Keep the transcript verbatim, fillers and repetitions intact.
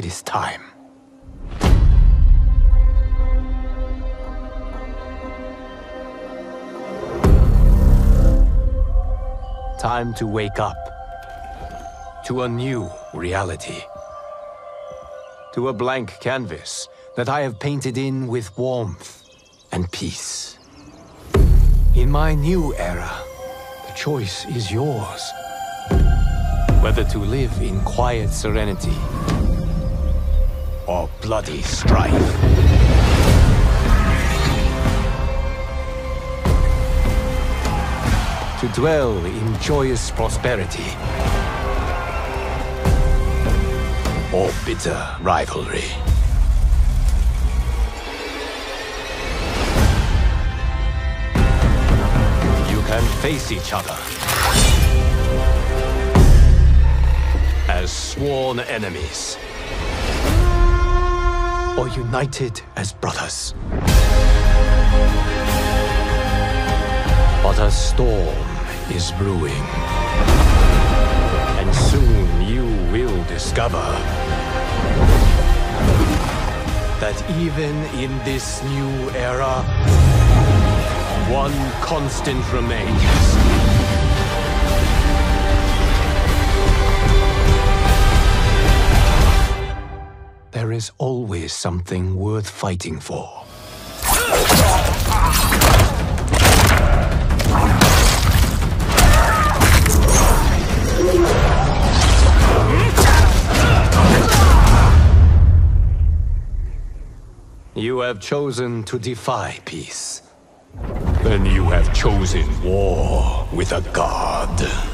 It is time. Time to wake up to a new reality, to a blank canvas that I have painted in with warmth and peace. In my new era, the choice is yours. Whether to live in quiet serenity or bloody strife. To dwell in joyous prosperity or bitter rivalry. You can face each other as sworn enemies, or united as brothers. But a storm is brewing, and soon you will discover that even in this new era, one constant remains. There is always something worth fighting for. You have chosen to defy peace. Then you have chosen war with a god.